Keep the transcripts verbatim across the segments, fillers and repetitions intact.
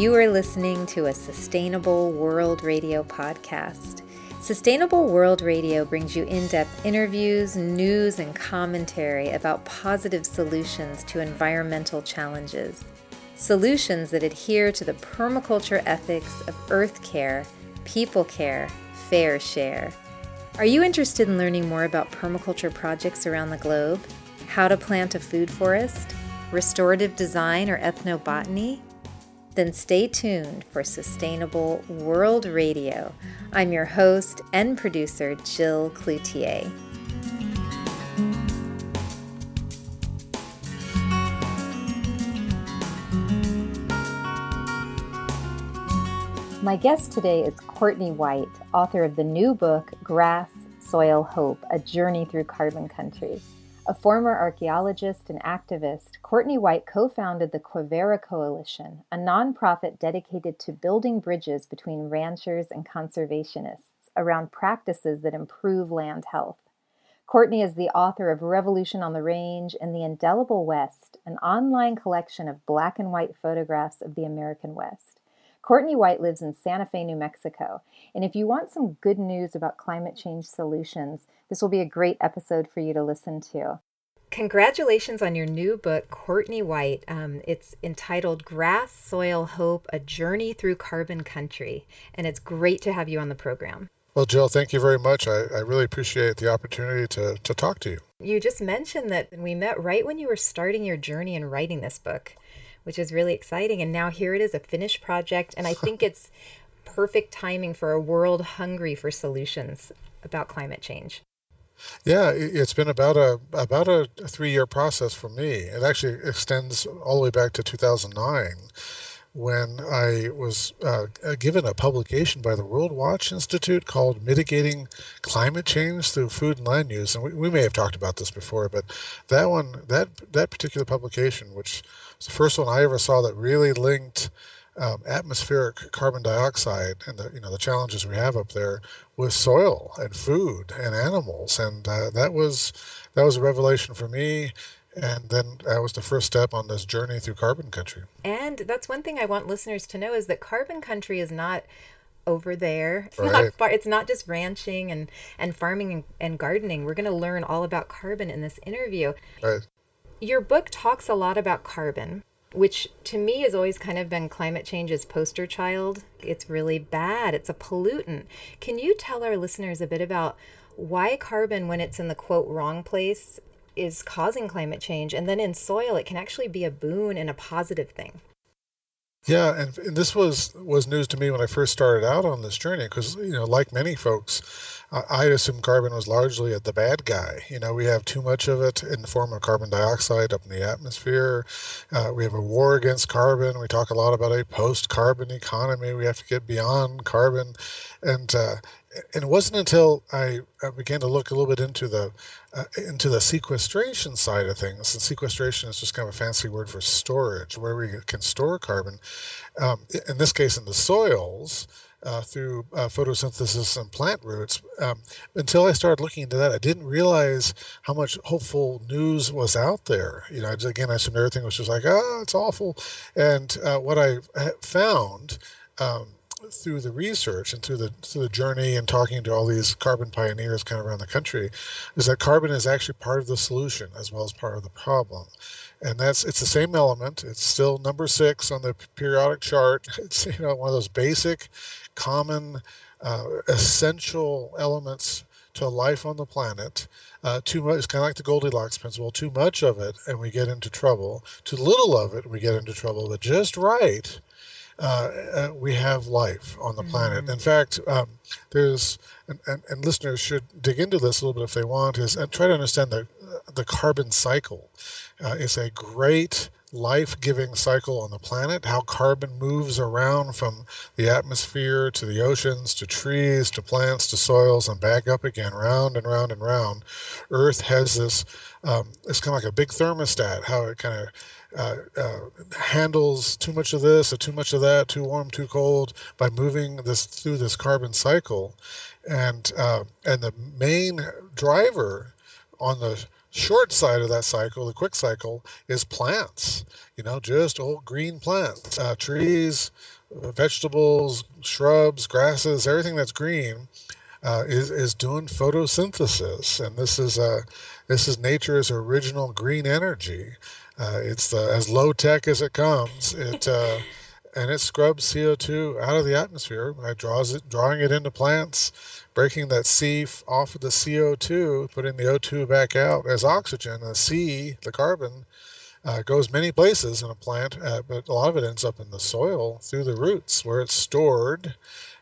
You are listening to a Sustainable World Radio podcast. Sustainable World Radio brings you in-depth interviews, news, and commentary about positive solutions to environmental challenges. Solutions that adhere to the permaculture ethics of earth care, people care, fair share. Are you interested in learning more about permaculture projects around the globe? How to plant a food forest? Restorative design or ethnobotany? Then stay tuned for Sustainable World Radio. I'm your host and producer, Jill Cloutier. My guest today is Courtney White, author of the new book, Grass, Soil, Hope, A Journey Through Carbon Country. A former archaeologist and activist, Courtney White co-founded the Quivira Coalition, a nonprofit dedicated to building bridges between ranchers and conservationists around practices that improve land health. Courtney is the author of Revolution on the Range and The Indelible West, an online collection of black and white photographs of the American West. Courtney White lives in Santa Fe, New Mexico, and if you want some good news about climate change solutions, this will be a great episode for you to listen to. Congratulations on your new book, Courtney White. Um, it's entitled Grass, Soil, Hope, A Journey Through Carbon Country, and it's great to have you on the program. Well, Jill, thank you very much. I, I really appreciate the opportunity to, to talk to you. You just mentioned that we met right when you were starting your journey in writing this book, which is really exciting. And now here it is, a finished project. And I think it's perfect timing for a world hungry for solutions about climate change. Yeah, it's been about a about a three-year process for me. It actually extends all the way back to two thousand nine, when I was uh, given a publication by the World Watch Institute called Mitigating Climate Change Through Food and Land Use. And we, we may have talked about this before, but that one, that that particular publication, which was the first one I ever saw that really linked um, atmospheric carbon dioxide and the, you know, the challenges we have up there with soil and food and animals. And uh, that was that was a revelation for me. And then that was the first step on this journey through carbon country. And that's one thing I want listeners to know is that carbon country is not over there. It's right. not far. It's not just ranching and, and farming and, and gardening. We're going to learn all about carbon in this interview. Right. Your book talks a lot about carbon, which to me has always kind of been climate change's poster child. It's really bad. It's a pollutant. Can you tell our listeners a bit about why carbon, when it's in the quote wrong place, is causing climate change, and then in soil it can actually be a boon and a positive thing? Yeah, and, and this was was news to me when I first started out on this journey, because, you know, like many folks, I, I assumed carbon was largely the bad guy. You know, we have too much of it in the form of carbon dioxide up in the atmosphere. Uh, we have a war against carbon. We talk a lot about a post-carbon economy. We have to get beyond carbon, and uh, and it wasn't until I began to look a little bit into the Uh, into the sequestration side of things, and sequestration is just kind of a fancy word for storage, where we can store carbon, um, in this case in the soils, uh, through uh, photosynthesis and plant roots. Um, until I started looking into that, I didn't realize how much hopeful news was out there. You know, again, I assumed everything was just like, oh, it's awful. And uh, what I found um, through the research and through the through the journey and talking to all these carbon pioneers kind of around the country is that carbon is actually part of the solution as well as part of the problem. And that's it's the same element. It's still number six on the periodic chart. It's, you know, one of those basic, common, uh, essential elements to life on the planet. Uh, too much, it's kind of like the Goldilocks principle. Too much of it and we get into trouble. Too little of it we get into trouble. But just right, Uh, uh, we have life on the planet. Mm-hmm. In fact, um, there's, and, and, and listeners should dig into this a little bit if they want, is and try to understand the, the carbon cycle. Uh, it's a great life-giving cycle on the planet, how carbon moves around from the atmosphere to the oceans, to trees, to plants, to soils, and back up again, round and round and round. Earth has this, um, it's kind of like a big thermostat, how it kind of Uh, uh, handles too much of this or too much of that, too warm, too cold, by moving this through this carbon cycle. And uh, and the main driver on the short side of that cycle, the quick cycle, is plants. You know, just old green plants, uh, trees, vegetables, shrubs, grasses, everything that's green uh, is is doing photosynthesis, and this is a this is nature's original green energy. Uh, it's the, as low tech as it comes. It uh, and it scrubs C O two out of the atmosphere by draws it, drawing it into plants, breaking that C off of the C O two, putting the O two back out as oxygen. The C, the carbon, uh, goes many places in a plant, uh, but a lot of it ends up in the soil through the roots where it's stored.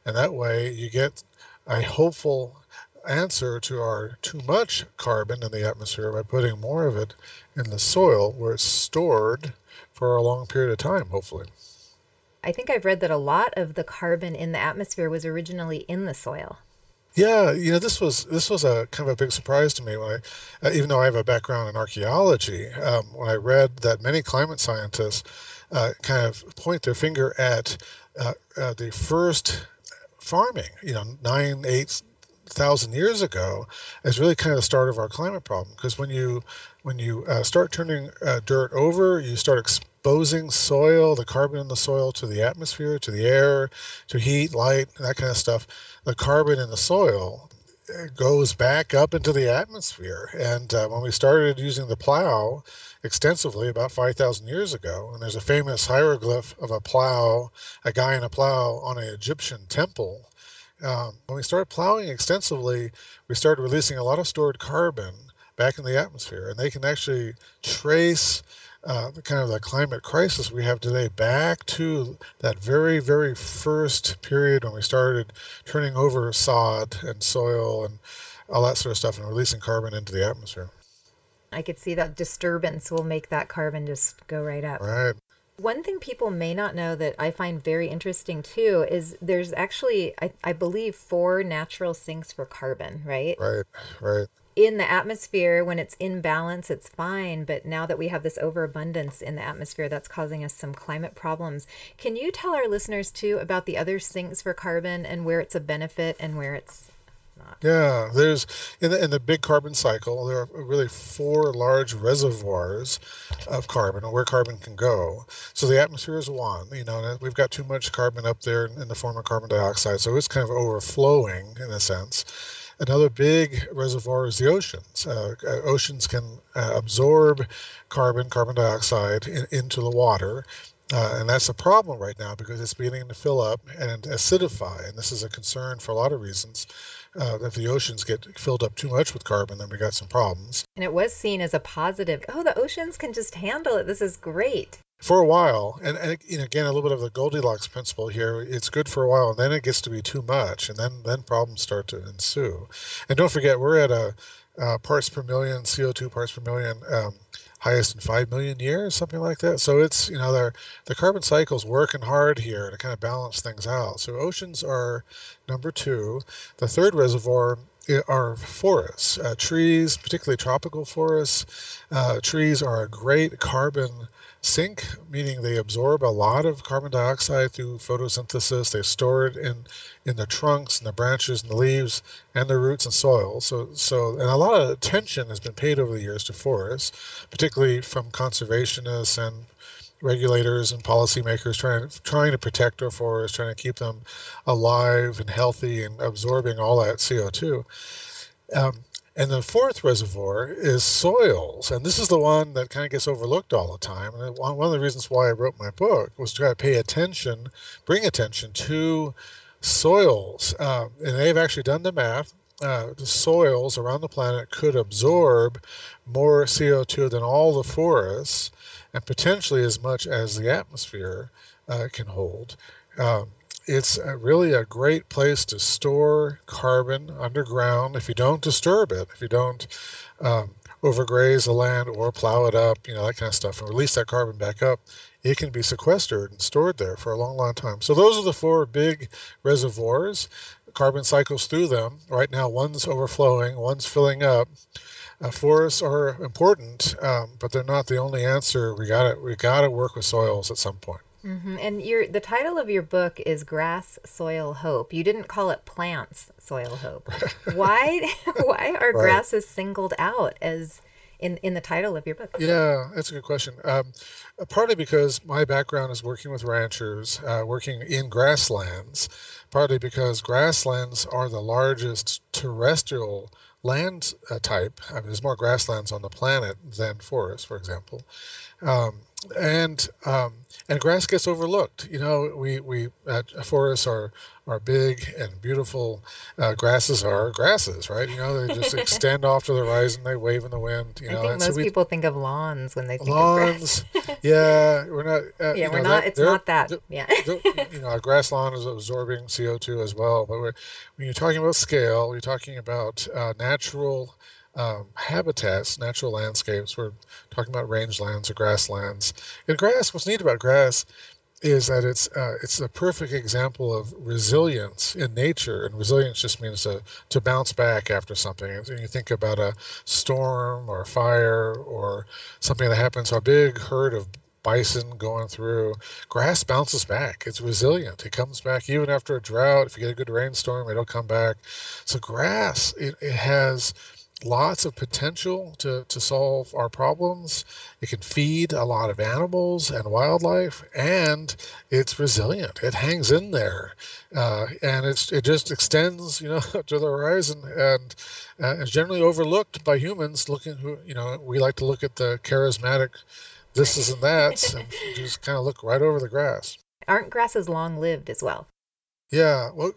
And that way you get a hopeful answer to our too much carbon in the atmosphere by putting more of it in the soil where it's stored for a long period of time, hopefully. I think I've read that a lot of the carbon in the atmosphere was originally in the soil. Yeah, you know, this was this was a kind of a big surprise to me when I, uh, even though I have a background in archaeology, um, when I read that many climate scientists uh, kind of point their finger at uh, uh, the first farming, you know, nine, eight thousand years ago, as really kind of the start of our climate problem. Because when you when you uh, start turning uh, dirt over, you start exposing exposing soil, the carbon in the soil, to the atmosphere, to the air, to heat, light, that kind of stuff. The carbon in the soil goes back up into the atmosphere. And uh, when we started using the plow extensively about five thousand years ago, and there's a famous hieroglyph of a plow, a guy in a plow on an Egyptian temple. Um, when we started plowing extensively, we started releasing a lot of stored carbon back in the atmosphere. And they can actually trace Uh, kind of the climate crisis we have today back to that very, very first period when we started turning over sod and soil and all that sort of stuff and releasing carbon into the atmosphere. I could see that disturbance will make that carbon just go right up. Right. One thing people may not know that I find very interesting too is there's actually, I, I believe, four natural sinks for carbon, right? Right, right. In the atmosphere, when it's in balance, it's fine. But now that we have this overabundance in the atmosphere, that's causing us some climate problems. Can you tell our listeners, too, about the other sinks for carbon and where it's a benefit and where it's not? Yeah, there's in the, in the big carbon cycle, there are really four large reservoirs of carbon or where carbon can go. So the atmosphere is one. You know, we've got too much carbon up there in the form of carbon dioxide. So it's kind of overflowing in a sense. Another big reservoir is the oceans. Uh, oceans can uh, absorb carbon, carbon dioxide in, into the water. Uh, and that's a problem right now because it's beginning to fill up and acidify. And this is a concern for a lot of reasons. Uh, if the oceans get filled up too much with carbon, then we got some problems. And it was seen as a positive. Oh, the oceans can just handle it. This is great. For a while, and, and again, a little bit of the Goldilocks principle here, it's good for a while, and then it gets to be too much, and then, then problems start to ensue. And don't forget, we're at a, a parts per million, C O two parts per million, um, highest in five million years, something like that. So it's, you know, the, the carbon cycle's working hard here to kind of balance things out. So oceans are number two. The third reservoir are forests. Uh, trees, particularly tropical forests, uh, trees are a great carbon sink, meaning they absorb a lot of carbon dioxide through photosynthesis. They store it in, in the trunks and the branches and the leaves and the roots and soil. So, so, and a lot of attention has been paid over the years to forests, particularly from conservationists and regulators and policymakers trying, trying to protect our forests, trying to keep them alive and healthy and absorbing all that C O two. Um, And the fourth reservoir is soils. And this is the one that kind of gets overlooked all the time. And one of the reasons why I wrote my book was to try to pay attention, bring attention to soils. Um, and they've actually done the math. Uh, the soils around the planet could absorb more C O two than all the forests and potentially as much as the atmosphere uh, can hold. Um, It's a really a great place to store carbon underground if you don't disturb it, if you don't um, overgraze the land or plow it up, you know, that kind of stuff, and release that carbon back up. It can be sequestered and stored there for a long, long time. So those are the four big reservoirs. Carbon cycles through them. Right now, one's overflowing, one's filling up. Uh, forests are important, um, but they're not the only answer. We got we got to work with soils at some point. Mm-hmm. And your, the title of your book is Grass, Soil, Hope. You didn't call it Plants, Soil, Hope. Why, why are right. grasses singled out as in, in the title of your book? Yeah, that's a good question. Um, partly because my background is working with ranchers, uh, working in grasslands, partly because grasslands are the largest terrestrial land uh, type. I mean, there's more grasslands on the planet than forests, for example. Um, and um, and grass gets overlooked. You know, we, we uh, forests are, are big and beautiful. Uh, grasses are grasses, right? You know, they just extend off to the horizon. They wave in the wind. You know, I think and most so we, people think of lawns when they think lawns, of grass. yeah, we're not. Uh, yeah, you know, we're not. It's not that. Yeah. You know, a grass lawn is absorbing C O two as well. But we're, when you're talking about scale, you're talking about uh, natural. Um, habitats, natural landscapes. We're talking about rangelands or grasslands. And grass, what's neat about grass is that it's uh, it's a perfect example of resilience in nature. And resilience just means to, to bounce back after something. And you think about a storm or a fire or something that happens, a big herd of bison going through, grass bounces back. It's resilient. It comes back even after a drought. If you get a good rainstorm, it'll come back. So grass, it, it has lots of potential to, to solve our problems. It can feed a lot of animals and wildlife, and it's resilient. It hangs in there, uh, and it's, it just extends, you know, to the horizon, and uh, is generally overlooked by humans. Looking, who you know, we like to look at the charismatic this is and that's, and just kind of look right over the grass. Aren't grasses long-lived as well? Yeah, well,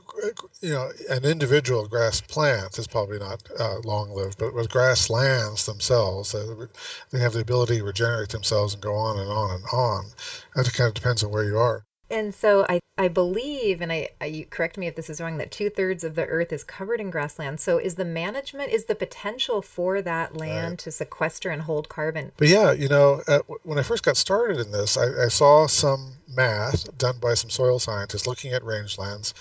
you know, an individual grass plant is probably not uh, long-lived, but with grasslands themselves, they have the ability to regenerate themselves and go on and on and on. That kind of depends on where you are. And so I, I believe, and I, I you correct me if this is wrong, that two-thirds of the earth is covered in grassland. So is the management, is the potential for that land right. to sequester and hold carbon? But yeah, you know, uh, when I first got started in this, I, I saw some math done by some soil scientists looking at rangelands.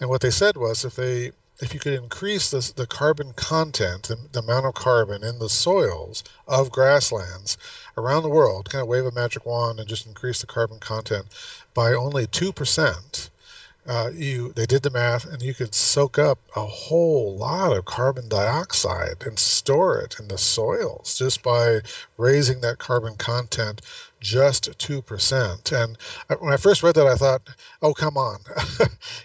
And what they said was if they if you could increase this, the carbon content, the, the amount of carbon in the soils of grasslands around the world, kind of wave a magic wand and just increase the carbon content by only two percent, uh, you, they did the math, and you could soak up a whole lot of carbon dioxide and store it in the soils just by raising that carbon content just two percent. And when I first read that, I thought, oh, come on,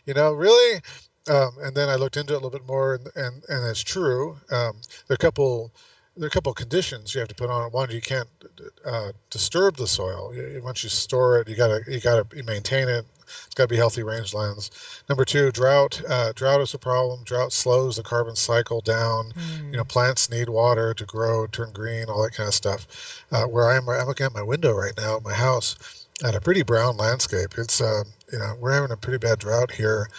you know, really? Um, and then I looked into it a little bit more, and and, and it's true. Um, there are a couple there are a couple conditions you have to put on. One, you can't uh, disturb the soil. You, once you store it, you gotta you gotta maintain it. It's got to be healthy rangelands. Number two, drought. Uh, drought is a problem. Drought slows the carbon cycle down. Mm. You know, plants need water to grow, turn green, all that kind of stuff. Uh, where I'm, I'm looking at my window right now, at my house, at a pretty brown landscape. It's uh, you know, we're having a pretty bad drought here.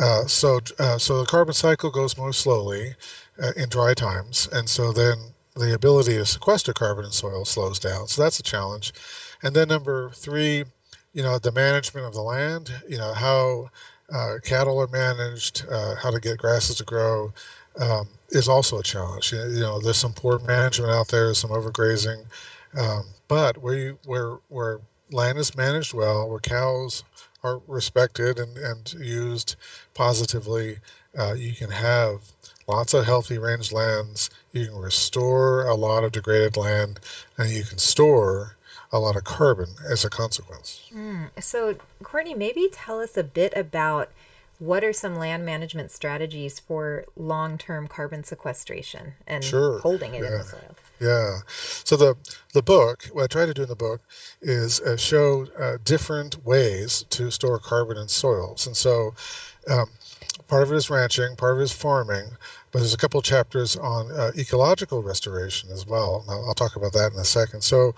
Uh, so, uh, so the carbon cycle goes more slowly uh, in dry times, and so then the ability to sequester carbon in soil slows down. So that's a challenge. And then number three, you know, the management of the land. You know, how uh, cattle are managed, uh, how to get grasses to grow, um, is also a challenge. You know, there's some poor management out there, some overgrazing, um, but where you, where where land is managed well, where cows are respected and, and used positively, uh, you can have lots of healthy rangelands, you can restore a lot of degraded land, and you can store a lot of carbon as a consequence. Mm. So, Courtney, maybe tell us a bit about what are some land management strategies for long-term carbon sequestration and sure. holding it yeah. in the soil. Yeah. So the the book, what I try to do in the book is uh, show uh, different ways to store carbon in soils. And so um, part of it is ranching, part of it is farming, but there's a couple chapters on uh, ecological restoration as well. And I'll, I'll talk about that in a second. So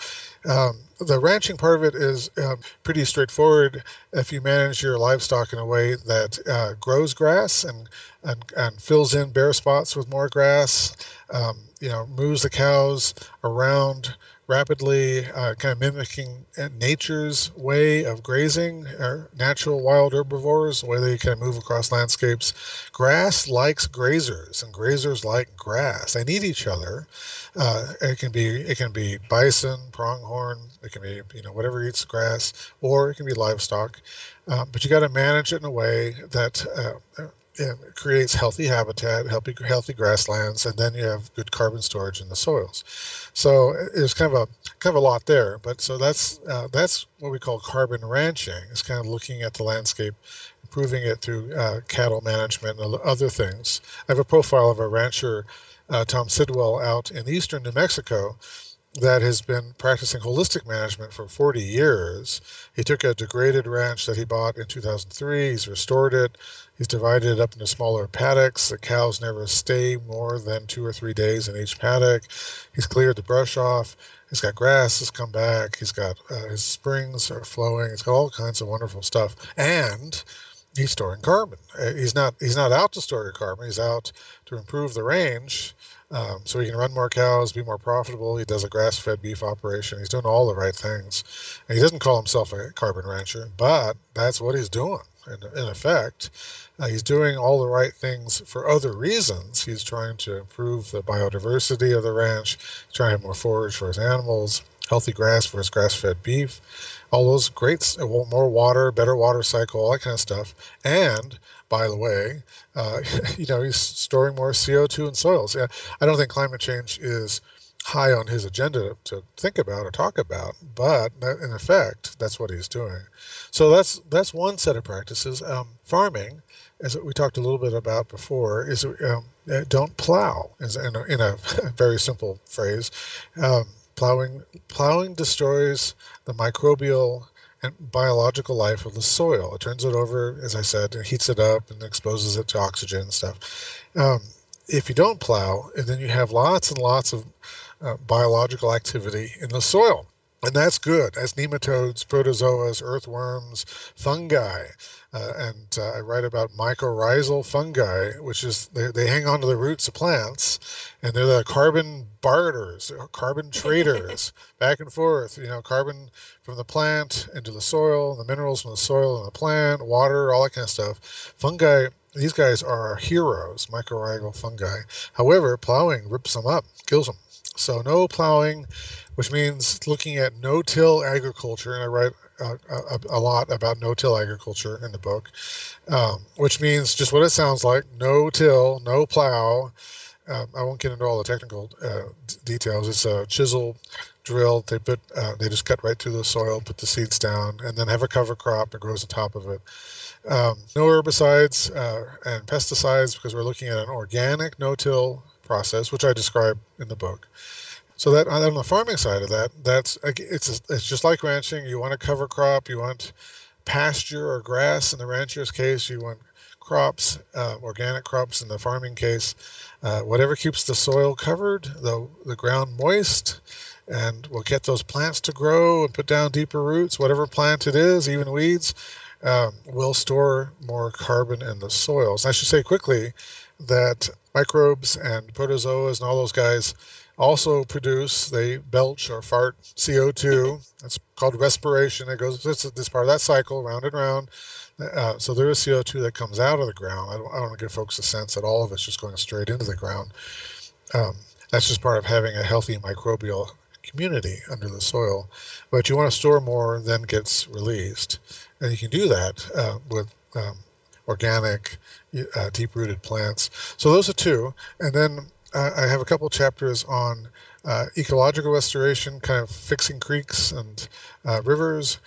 um, the ranching part of it is um, pretty straightforward. If you manage your livestock in a way that uh, grows grass and, and, and fills in bare spots with more grass, um, you know, moves the cows around rapidly, uh, kind of mimicking nature's way of grazing, or natural wild herbivores, the way they kind of move across landscapes. Grass likes grazers, and grazers like grass. They need each other. Uh, it can be it can be bison, pronghorn. It can be you know whatever eats grass, or it can be livestock. Uh, but you got to manage it in a way that uh, it creates healthy habitat, healthy, healthy grasslands, and then you have good carbon storage in the soils. So there's kind of a kind of a lot there. But so that's uh, that's what we call carbon ranching. It's kind of looking at the landscape, improving it through uh, cattle management and other things. I have a profile of a rancher, uh, Tom Sidwell, out in eastern New Mexico, that has been practicing holistic management for forty years. He took a degraded ranch that he bought in two thousand three. He's restored it. He's divided it up into smaller paddocks. The cows never stay more than two or three days in each paddock. He's cleared the brush off. He's got grass that's come back. He's got uh, his springs are flowing. He's got all kinds of wonderful stuff. And he's storing carbon. He's not, he's not out to store your carbon. He's out to improve the range. Um, so he can run more cows, be more profitable. He does a grass-fed beef operation. He's doing all the right things. And he doesn't call himself a carbon rancher, but that's what he's doing. In, in effect, uh, he's doing all the right things for other reasons. He's trying to improve the biodiversity of the ranch, trying to have more forage for his animals, healthy grass for his grass-fed beef, all those great, more water, better water cycle, all that kind of stuff. And by the way, uh, you know, he's storing more C O two in soils. I don't think climate change is high on his agenda to think about or talk about, but in effect, that's what he's doing. So that's that's one set of practices. Um, farming, as we talked a little bit about before, is um, don't plow, is in a, in a very simple phrase. Um, plowing plowing destroys the microbial and biological life of the soil. It turns it over, as I said, and heats it up and exposes it to oxygen and stuff. Um, if you don't plow, and then you have lots and lots of uh, biological activity in the soil. And that's good. That's nematodes, protozoas, earthworms, fungi. Uh, and uh, I write about mycorrhizal fungi, which is they, they hang on to the roots of plants, and they're the carbon barters, carbon traders, back and forth. You know, carbon from the plant into the soil, the minerals from the soil and the plant, water, all that kind of stuff. Fungi, these guys are our heroes, mycorrhizal fungi. However, plowing rips them up, kills them. So no plowing, which means looking at no-till agriculture, and I write a, a, a lot about no-till agriculture in the book, um, which means just what it sounds like, no-till, no plow. Um, I won't get into all the technical uh, details. It's a chisel drill. They put, uh, they just cut right through the soil, put the seeds down, and then have a cover crop that grows on top of it. Um, no herbicides uh, and pesticides, because we're looking at an organic no-till process, which I describe in the book. So that on the farming side of that, that's it's it's just like ranching. You want a cover crop, you want pasture or grass in the rancher's case, you want crops, uh, organic crops in the farming case. Uh, whatever keeps the soil covered, the the ground moist, and will get those plants to grow and put down deeper roots. Whatever plant it is, even weeds, um, will store more carbon in the soils. And I should say quickly that microbes and protozoas and all those guys also produce, they belch or fart C O two. That's called respiration. It goes this, this part of that cycle, round and round. Uh, so there is C O two that comes out of the ground. I don't, I don't want to give folks a sense that all of it's just going straight into the ground. Um, that's just part of having a healthy microbial community under the soil. But you want to store more than gets released. And you can do that uh, with um, organic, uh, deep-rooted plants. So those are two. And then I have a couple chapters on uh, ecological restoration, kind of fixing creeks and uh, rivers.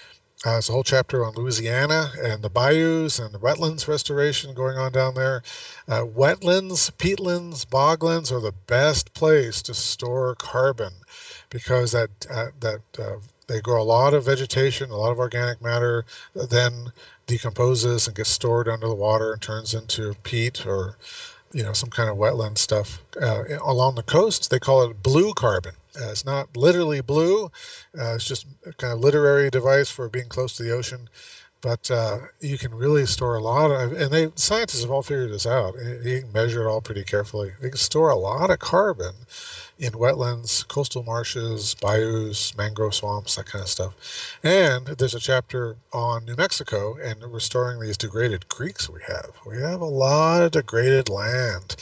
Uh, there's a whole chapter on Louisiana and the bayous and the wetlands restoration going on down there. Uh, wetlands, peatlands, boglands are the best place to store carbon because that uh, that uh, they grow a lot of vegetation, a lot of organic matter, then decomposes and gets stored under the water and turns into peat or you know, some kind of wetland stuff. Uh, along the coast, they call it blue carbon. Uh, it's not literally blue. Uh, it's just a kind of literary device for being close to the ocean. But uh, you can really store a lot of, and they scientists have all figured this out. You can measure it all pretty carefully. They can store a lot of carbon in wetlands, coastal marshes, bayous, mangrove swamps, that kind of stuff. And there's a chapter on New Mexico and restoring these degraded creeks we have. We have a lot of degraded land.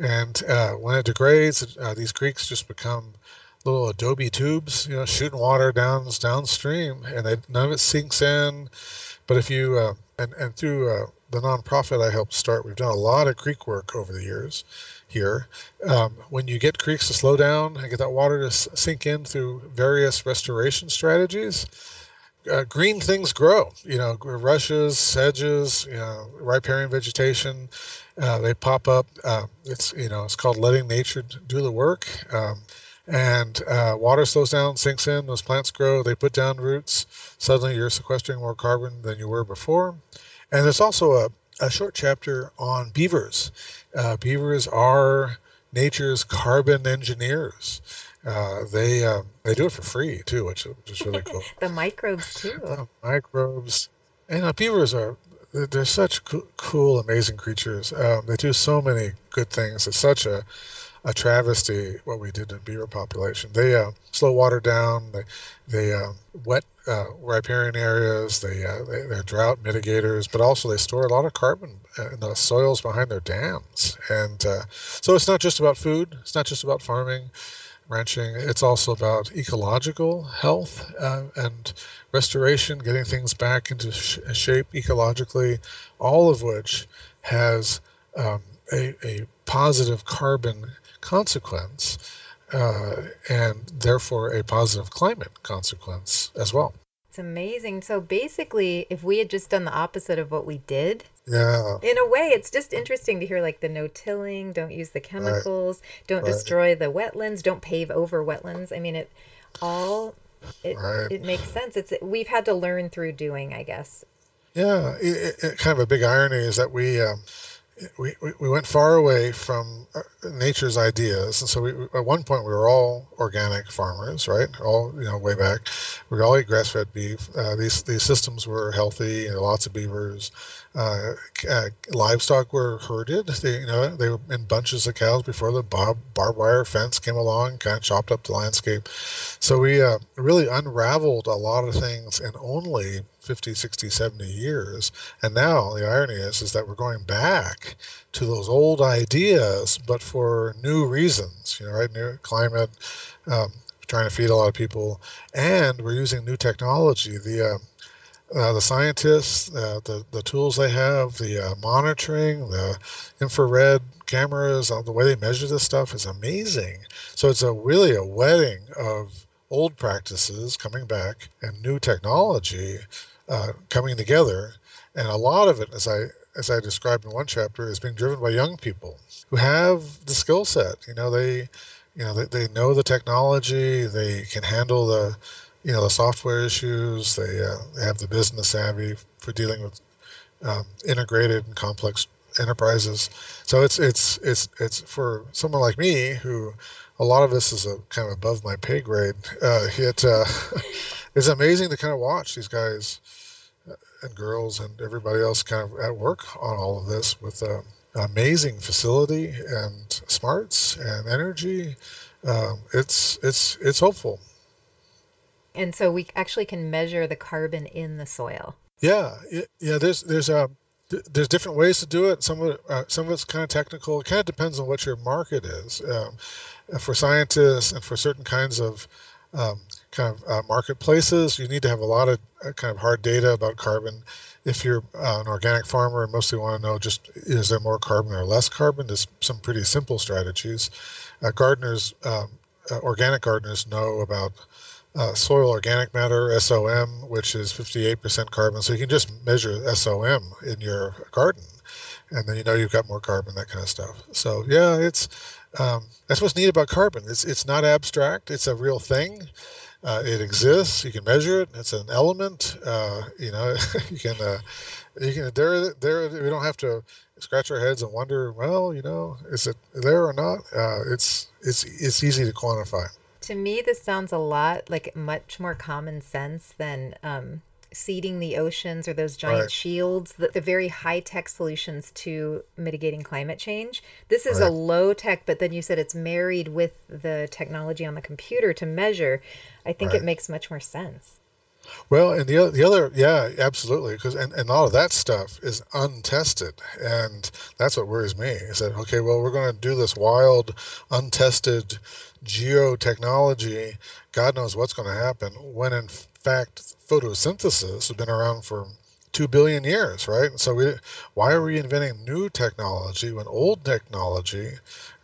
And uh, when it degrades, uh, these creeks just become little adobe tubes, you know, shooting water down downstream, and they, none of it sinks in. But if you, uh, and, and through uh, the nonprofit I helped start, we've done a lot of creek work over the years here. Um, when you get creeks to slow down and get that water to sink in through various restoration strategies, uh, green things grow. You know, rushes, sedges, you know, riparian vegetation. Uh, they pop up. Uh, it's you know, it's called letting nature do the work. Um, And uh, water slows down, sinks in, those plants grow, they put down roots. Suddenly you're sequestering more carbon than you were before. And there's also a, a short chapter on beavers. Uh, beavers are nature's carbon engineers. Uh, they uh, they do it for free, too, which, which is really cool. The microbes, too. The microbes. And uh, beavers are, they're such co cool, amazing creatures. Um, they do so many good things. It's such a... a travesty what we did to beaver population. They uh, slow water down. They they uh, wet uh, riparian areas. They, uh, they they're drought mitigators, but also they store a lot of carbon in the soils behind their dams. And uh, so it's not just about food. It's not just about farming, ranching. It's also about ecological health uh, and restoration, getting things back into sh shape ecologically. All of which has um, a, a positive carbon consequence uh, and therefore a positive climate consequence as well. It's amazing. So basically, if we had just done the opposite of what we did, yeah, in a way, it's just interesting to hear, like, the no-tilling, don't use the chemicals, right. don't right. destroy the wetlands, don't pave over wetlands. I mean, it all, it, right. it makes sense. It's we've had to learn through doing, I guess. Yeah, it, it, kind of a big irony is that we... Um, We, we, we went far away from nature's ideas, and so we, at one point we were all organic farmers, right? All you know, way back, we all ate grass-fed beef. Uh, these these systems were healthy, you know, lots of beavers. Uh, uh, livestock were herded. They, you know, they were in bunches of cows before the bob, barbed wire fence came along, kind of chopped up the landscape. So we uh, really unraveled a lot of things in only fifty, sixty, seventy years. And now the irony is, is that we're going back to those old ideas, but for new reasons, you know, right? New climate, um, trying to feed a lot of people, and we're using new technology. The, uh, uh, the scientists, uh, the, the tools they have, the uh, monitoring, the infrared cameras, all the way they measure this stuff is amazing. So it's a really a wedding of old practices coming back and new technology Uh, coming together, and a lot of it, as I as I described in one chapter, is being driven by young people who have the skill set. You know, they, you know, they, they know the technology. They can handle the, you know, the software issues. They, uh, they have the business savvy for dealing with um, integrated and complex enterprises. So it's it's it's it's for someone like me who, a lot of this is a kind of above my pay grade. Uh, it uh, it's amazing to kind of watch these guys and girls and everybody else kind of at work on all of this with um, amazing facility and smarts and energy. Um, it's it's it's hopeful. And so we actually can measure the carbon in the soil. Yeah, it, yeah. There's there's a there's different ways to do it. Some of it, uh, some of it's kind of technical. It kind of depends on what your market is. Um, for scientists and for certain kinds of Um, kind of uh, marketplaces, you need to have a lot of uh, kind of hard data about carbon. If you're uh, an organic farmer and mostly want to know just is there more carbon or less carbon, there's some pretty simple strategies. Uh, gardeners, um, uh, organic gardeners know about uh, soil organic matter, S O M, which is fifty-eight percent carbon. So you can just measure S O M in your garden, and then you know you've got more carbon, that kind of stuff. So yeah, it's Um, that's what's neat about carbon. It's it's not abstract. It's a real thing. Uh, it exists. You can measure it. It's an element. Uh, you know, you can uh, you can there there. We don't have to scratch our heads and wonder, well, you know, is it there or not? Uh, it's it's it's easy to quantify. To me, this sounds a lot like much more common sense than Um... seeding the oceans or those giant right. shields, the, the very high-tech solutions to mitigating climate change. This is right. a low-tech, but then you said it's married with the technology on the computer to measure. I think right. it makes much more sense. Well, and the other, the other yeah, absolutely, because and, and all of that stuff is untested, and that's what worries me. Is that, okay, well, we're going to do this wild, untested geotechnology. God knows what's going to happen when, in fact, photosynthesis has been around for two billion years, right? And so we, why are we inventing new technology when old technology,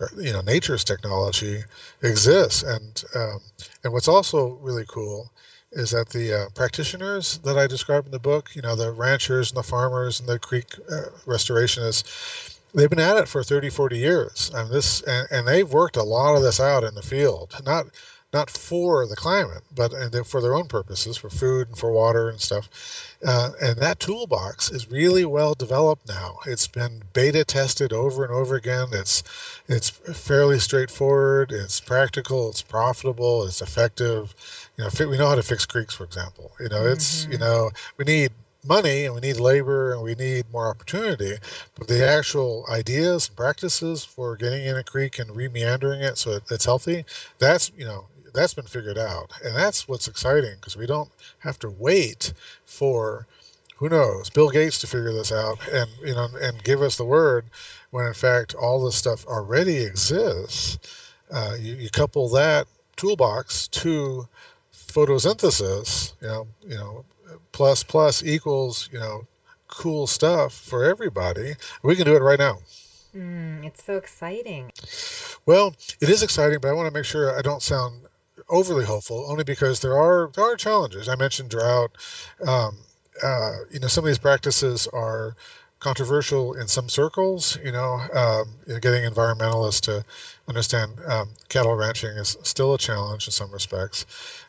or, you know, nature's technology exists? And um, and what's also really cool is that the uh, practitioners that I describe in the book, you know, the ranchers and the farmers and the creek uh, restorationists, they've been at it for thirty, forty years, and this, and, and they've worked a lot of this out in the field, not not for the climate, but and for their own purposes, for food and for water and stuff. Uh, and that toolbox is really well developed now. It's been beta tested over and over again. It's it's fairly straightforward. It's practical. It's profitable. It's effective. You know, we know how to fix creeks, for example. You know, it's mm-hmm. you know, we need money and we need labor and we need more opportunity, but the actual ideas and practices for getting in a creek and re-meandering it so it, it's healthy, that's, you know, that's been figured out. And that's what's exciting, because we don't have to wait for, who knows, Bill Gates to figure this out and, you know, and give us the word, when in fact all this stuff already exists. Uh, you, you couple that toolbox to photosynthesis, you know, you know, plus plus equals, you know, cool stuff for everybody. We can do it right now. Mm, it's so exciting. Well, it is exciting, but I want to make sure I don't sound overly hopeful, only because there are there are challenges. I mentioned drought. Um, uh, you know, some of these practices are controversial in some circles. You know, um, you know, getting environmentalists to understand um, cattle ranching is still a challenge in some respects.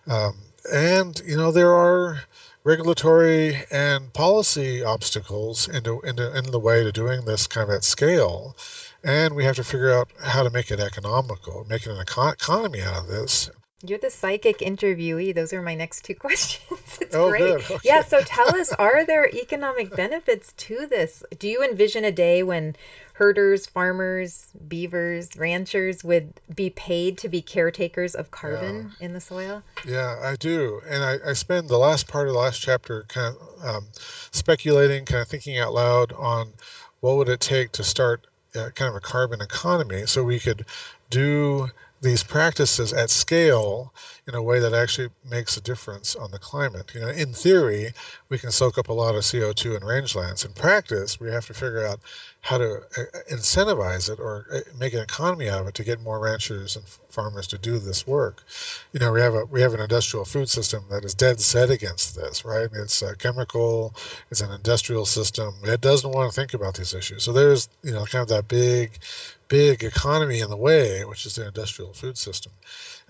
Um, and, you know, there are regulatory and policy obstacles into, into, in the way to doing this kind of at scale. And we have to figure out how to make it economical, make it an econ economy out of this. You're the psychic interviewee. Those are my next two questions. It's oh, great. Good. Okay. Yeah, so tell us, are there economic benefits to this? Do you envision a day when herders, farmers, beavers, ranchers would be paid to be caretakers of carbon yeah. in the soil? Yeah, I do. And I, I spend the last part of the last chapter kind of um, speculating, kind of thinking out loud on what would it take to start uh, kind of a carbon economy so we could do these practices at scale in a way that actually makes a difference on the climate. You know, in theory, we can soak up a lot of C O two in rangelands. In practice, we have to figure out how to incentivize it or make an economy out of it to get more ranchers and farmers to do this work. You know, we have a we have an industrial food system that is dead set against this, right? It's a chemical, it's an industrial system. It doesn't want to think about these issues. So there's, you know, kind of that big, big economy in the way, which is the industrial food system.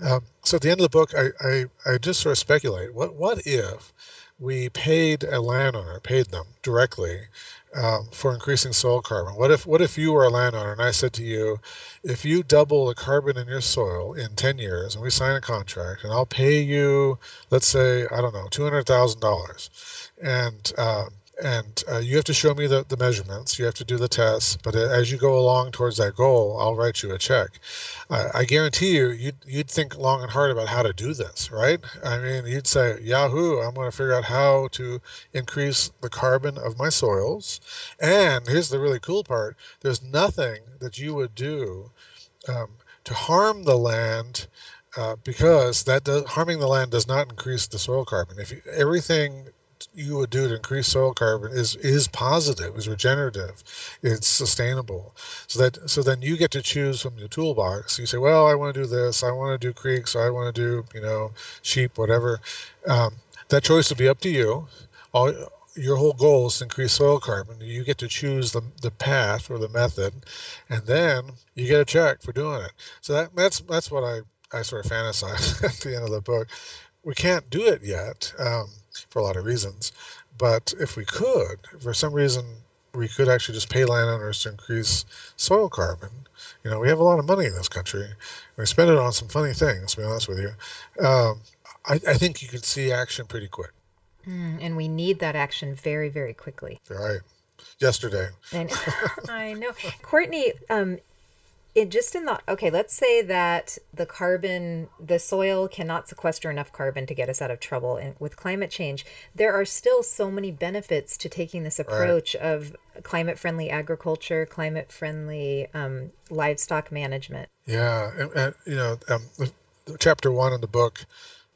Um, so at the end of the book, I, I, I just sort of speculate, what, what if we paid a landowner, paid them directly um, for increasing soil carbon? What if, what if you were a landowner and I said to you, if you double the carbon in your soil in ten years and we sign a contract and I'll pay you, let's say, I don't know, two hundred thousand dollars. And uh, and uh, you have to show me the, the measurements, you have to do the tests, but as you go along towards that goal, I'll write you a check. Uh, I guarantee you, you'd, you'd think long and hard about how to do this, right? I mean, you'd say, yahoo, I'm going to figure out how to increase the carbon of my soils. And here's the really cool part, there's nothing that you would do um, to harm the land, uh, because that does, harming the land does not increase the soil carbon. If you, everything you would do to increase soil carbon is is positive, is regenerative, it's sustainable. So that so then you get to choose from your toolbox. You say, well, I want to do this, I want to do creeks, I want to do, you know, sheep, whatever. Um, that choice will be up to you. All your whole goal is to increase soil carbon. You get to choose the the path or the method, and then you get a check for doing it. So that that's that's what I I sort of fantasize at the end of the book. We can't do it yet. Um, for a lot of reasons, but if we could, for some reason, we could actually just pay landowners to increase soil carbon. You know, we have a lot of money in this country, and we spend it on some funny things, to be honest with you. Um, I, I think you could see action pretty quick. Mm, and we need that action very, very quickly. Right. Yesterday. And, I know. Courtney, um, it just in the, okay, let's say that the carbon, the soil cannot sequester enough carbon to get us out of trouble and with climate change. There are still so many benefits to taking this approach right. of climate-friendly agriculture, climate-friendly um, livestock management. Yeah, and, and you know, um, chapter one in the book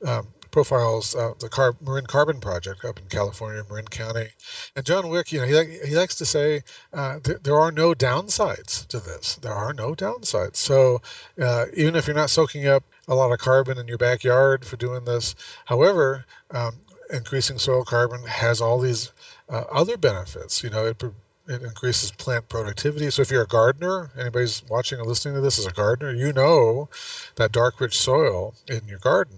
um, profiles uh, the Car- Marin Carbon Project up in California, Marin County. And John Wick, you know, he, he likes to say uh, th- there are no downsides to this. There are no downsides. So uh, even if you're not soaking up a lot of carbon in your backyard for doing this, however, um, increasing soil carbon has all these uh, other benefits. You know, it It increases plant productivity. So if you're a gardener, anybody's watching or listening to this as a gardener, you know that dark, rich soil in your garden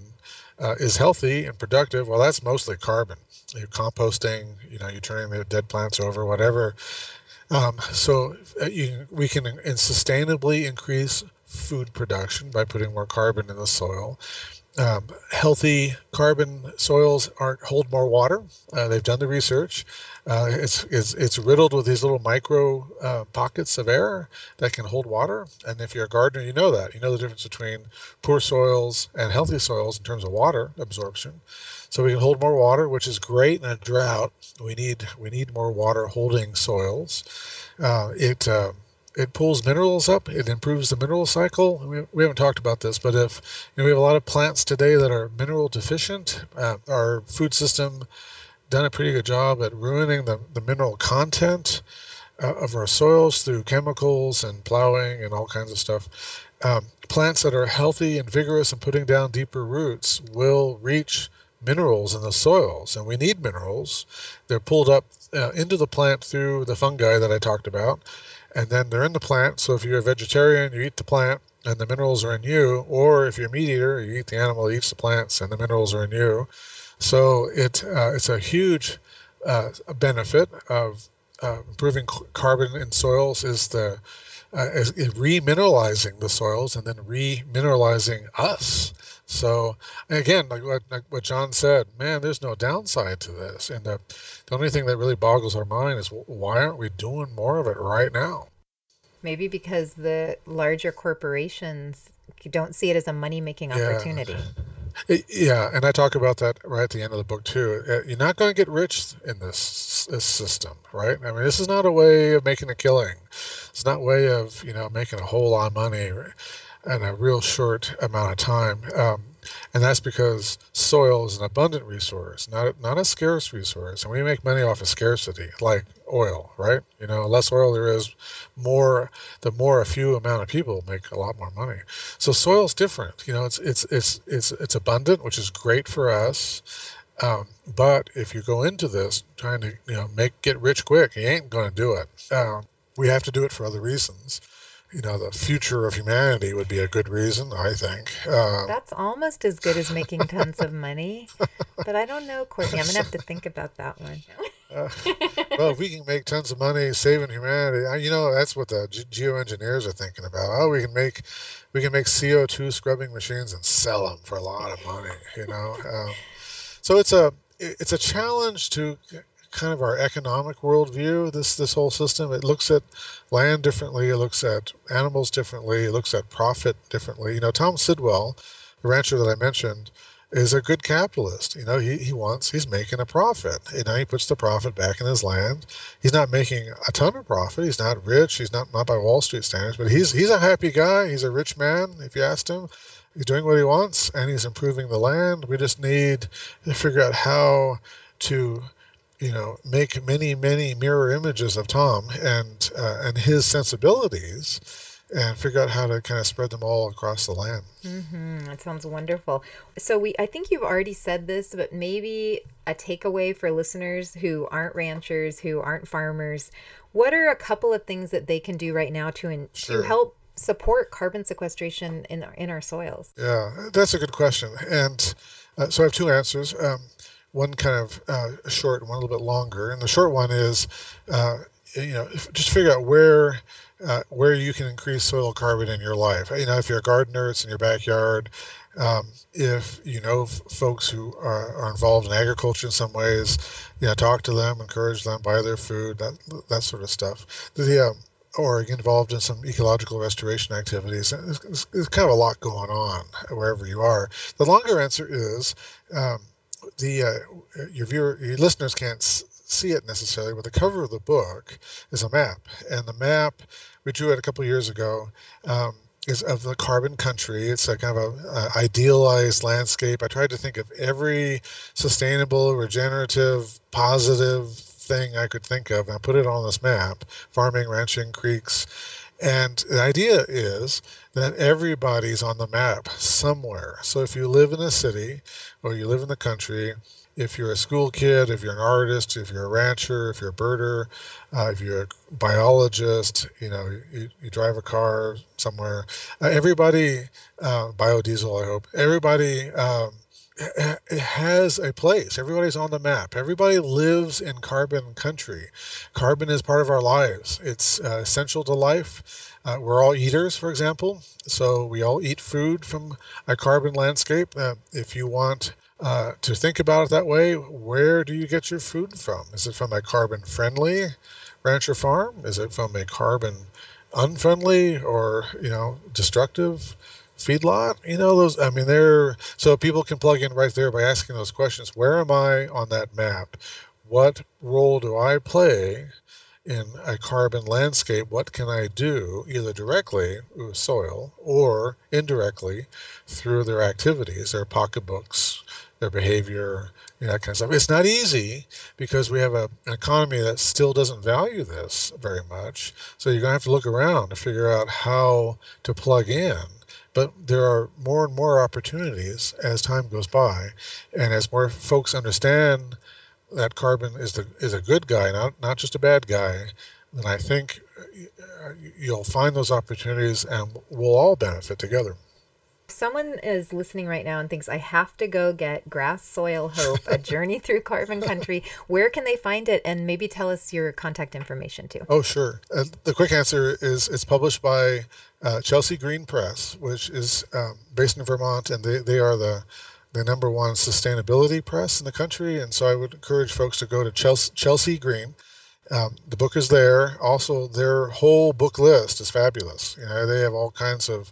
uh, is healthy and productive. Well, that's mostly carbon. You're composting, you know, you're turning the dead plants over, whatever. Um, so you, we can in, in sustainably increase food production by putting more carbon in the soil. Um, healthy carbon soils are, hold more water. Uh, they've done the research. Uh, it's, it's it's riddled with these little micro uh, pockets of air that can hold water. And if you're a gardener, you know that. You know the difference between poor soils and healthy soils in terms of water absorption. So we can hold more water, which is great in a drought. We need we need more water holding soils. Uh, it uh, It pulls minerals up. It improves the mineral cycle. We, we haven't talked about this, but if you know, we have a lot of plants today that are mineral deficient. Uh, our food system done a pretty good job at ruining the, the mineral content uh, of our soils through chemicals and plowing and all kinds of stuff. Um, plants that are healthy and vigorous and putting down deeper roots will reach minerals in the soils, and we need minerals. They're pulled up uh, into the plant through the fungi that I talked about. And then they're in the plant, so if you're a vegetarian, you eat the plant, and the minerals are in you. Or if you're a meat eater, you eat the animal, eats the plants, and the minerals are in you. So it uh, it's a huge uh, benefit of uh, improving c- carbon in soils is the uh, is, is remineralizing the soils and then remineralizing us. So again, like what, like what John said, man, there's no downside to this. And the, the only thing that really boggles our mind is why aren't we doing more of it right now? Maybe because the larger corporations don't see it as a money-making yeah. opportunity. It, yeah, and I talk about that right at the end of the book, too. You're not going to get rich in this, this system, right? I mean, this is not a way of making a killing. It's not a way of, you know, making a whole lot of money, right? In a real short amount of time. Um, and that's because soil is an abundant resource, not not a scarce resource. And we make money off of scarcity, like oil, right? You know, less oil there is, more the more a few amount of people make a lot more money. So soil's different. You know, it's it's it's it's it's abundant, which is great for us. Um, but if you go into this trying to, you know, make get rich quick, you ain't gonna do it. Um, we have to do it for other reasons. You know, the future of humanity would be a good reason, I think. Um, That's almost as good as making tons of money. But I don't know, Courtney. I'm going to have to think about that one. Uh, well, if we can make tons of money saving humanity, you know, that's what the ge- geoengineers are thinking about. Oh, we can make we can make C O two scrubbing machines and sell them for a lot of money, you know. Um, so it's a it's a challenge to kind of our economic worldview, this this whole system. It looks at land differently. It looks at animals differently. It looks at profit differently. You know, Tom Sidwell, the rancher that I mentioned, is a good capitalist. You know, he, he wants, he's making a profit. You know, he puts the profit back in his land. He's not making a ton of profit. He's not rich. He's not, not by Wall Street standards, but he's he's a happy guy. He's a rich man, if you asked him. He's doing what he wants, and he's improving the land. We just need to figure out how to, you know, make many, many mirror images of Tom and uh, and his sensibilities and figure out how to kind of spread them all across the land. Mm-hmm. That sounds wonderful. So we, I think you've already said this, but maybe a takeaway for listeners who aren't ranchers, who aren't farmers, what are a couple of things that they can do right now to, in, sure. to help support carbon sequestration in, in our soils? Yeah, that's a good question. And uh, so I have two answers. Um, One kind of uh, short and one a little bit longer. And the short one is, uh, you know, just figure out where uh, where you can increase soil carbon in your life. You know, if you're a gardener, it's in your backyard. Um, if you know f- folks who are, are involved in agriculture in some ways, you know, talk to them, encourage them, buy their food, that that sort of stuff. The um, or involved in some ecological restoration activities. There's, there's kind of a lot going on wherever you are. The longer answer is, um, The uh, your viewer, your listeners can't see it necessarily, but the cover of the book is a map, and the map we drew it a couple of years ago um, is of the carbon country. It's a kind of a, a idealized landscape. I tried to think of every sustainable, regenerative, positive thing I could think of, and I put it on this map: farming, ranching, creeks. And the idea is that everybody's on the map somewhere. So if you live in a city or you live in the country, if you're a school kid, if you're an artist, if you're a rancher, if you're a birder, uh, if you're a biologist, you know, you, you drive a car somewhere, uh, everybody, uh, biodiesel, I hope, everybody um, ha has a place. Everybody's on the map. Everybody lives in carbon country. Carbon is part of our lives. It's uh, essential to life. Uh, we're all eaters, for example. So we all eat food from a carbon landscape. Uh, if you want Uh, to think about it that way, where do you get your food from? Is it from a carbon-friendly ranch or farm? Is it from a carbon-unfriendly or, you know, destructive feedlot? You know, those, I mean, they're, so people can plug in right there by asking those questions. Where am I on that map? What role do I play in a carbon landscape? What can I do, either directly with soil or indirectly through their activities, their pocketbooks, their behavior, you know, that kind of stuff. It's not easy because we have a, an economy that still doesn't value this very much. So you're going to have to look around to figure out how to plug in. But there are more and more opportunities as time goes by, and as more folks understand that carbon is the is a good guy, not not just a bad guy, then I think you'll find those opportunities, and we'll all benefit together. Someone is listening right now and thinks, I have to go get Grass, Soil, Hope, A Journey Through Carbon Country. Where can they find it? And maybe tell us your contact information too. Oh, sure. Uh, the quick answer is it's published by uh, Chelsea Green Press, which is um, based in Vermont, and they, they are the, the number one sustainability press in the country. And so I would encourage folks to go to Chelsea, Chelsea Green. Um, the book is there. Also, their whole book list is fabulous. You know, they have all kinds of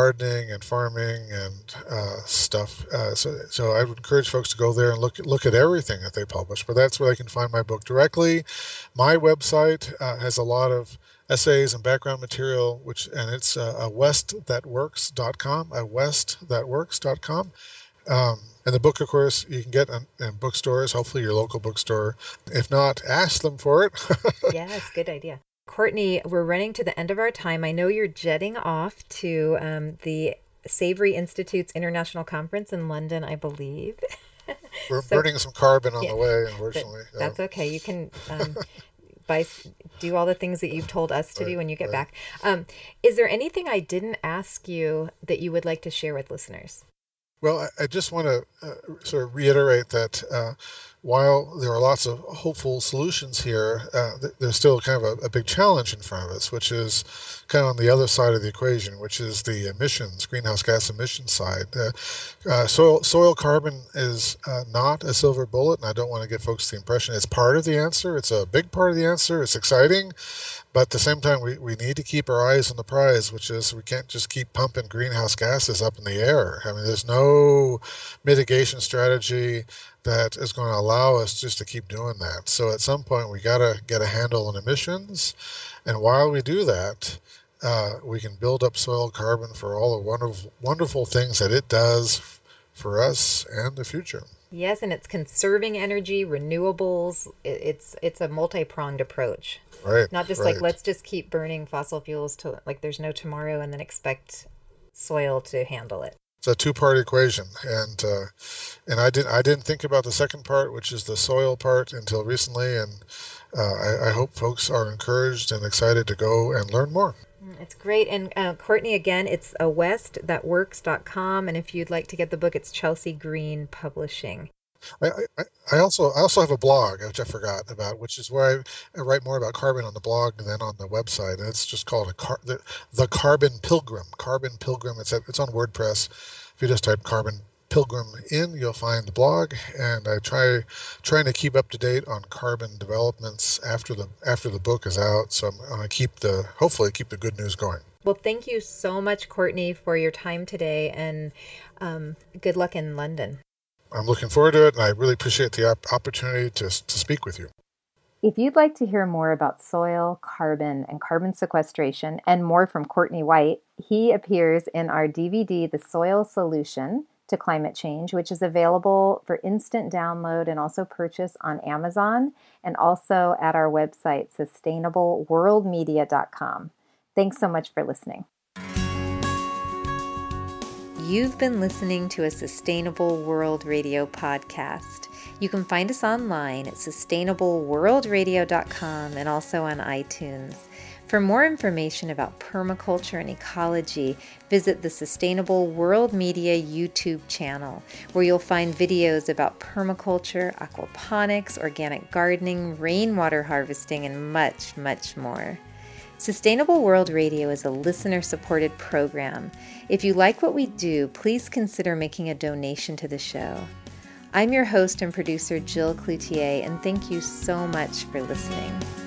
gardening and farming and uh, stuff. Uh, so, so I would encourage folks to go there and look look at everything that they publish. But that's where they can find my book directly. My website uh, has a lot of essays and background material, which and it's uh, a west that works dot com. A west that works dot com. Um, and the book, of course, you can get in, in bookstores. Hopefully, your local bookstore. If not, ask them for it. Yes, good idea. Courtney, we're running to the end of our time. I know you're jetting off to um, the Savory Institute's International Conference in London, I believe. We're so, burning some carbon on yeah, the way, unfortunately. But that's yeah. okay. You can um, buy, do all the things that you've told us to right, do when you get right. back. Um, is there anything I didn't ask you that you would like to share with listeners? Well, I, I just want to uh, sort of reiterate that uh, while there are lots of hopeful solutions here, uh, there's still kind of a, a big challenge in front of us, which is kind of on the other side of the equation, which is the emissions, greenhouse gas emissions side. Uh, uh, soil, soil carbon is uh, not a silver bullet, and I don't want to give folks the impression it's part of the answer. It's a big part of the answer. It's exciting. But at the same time, we, we need to keep our eyes on the prize, which is we can't just keep pumping greenhouse gases up in the air. I mean, there's no mitigation strategy that is going to allow us just to keep doing that. So at some point, we got to get a handle on emissions. And while we do that, uh, we can build up soil carbon for all the wonderful, wonderful things that it does for us and the future. Yes, and it's conserving energy, renewables. It's it's a multi-pronged approach. Right. Not just right. like, let's just keep burning fossil fuels till like there's no tomorrow and then expect soil to handle it. It's a two-part equation, and uh, and I didn't I didn't think about the second part, which is the soil part, until recently, and uh, I, I hope folks are encouraged and excited to go and learn more. It's great, and uh, Courtney, again, it's a west that works dot com, and if you'd like to get the book, it's Chelsea Green Publishing. I, I, I also I also have a blog, which I forgot about, which is where I write more about carbon on the blog than on the website. And it's just called a car, the, the Carbon Pilgrim. Carbon Pilgrim. It's at, it's on WordPress. If you just type Carbon Pilgrim in, you'll find the blog. And I try trying to keep up to date on carbon developments after the after the book is out. So I'm going to keep the hopefully keep the good news going. Well, thank you so much, Courtney, for your time today, and um, good luck in London. I'm looking forward to it, and I really appreciate the op opportunity to, to speak with you. If you'd like to hear more about soil, carbon, and carbon sequestration, and more from Courtney White, he appears in our D V D, The Soil Solution to Climate Change, which is available for instant download and also purchase on Amazon and also at our website, sustainable world media dot com. Thanks so much for listening. You've been listening to a Sustainable World Radio podcast. You can find us online at sustainable world radio dot com and also on iTunes. For more information about permaculture and ecology, visit the Sustainable World Media YouTube channel, where you'll find videos about permaculture, aquaponics, organic gardening, rainwater harvesting, and much, much more. Sustainable World Radio is a listener-supported program. If you like what we do, please consider making a donation to the show. I'm your host and producer, Jill Cloutier, and thank you so much for listening.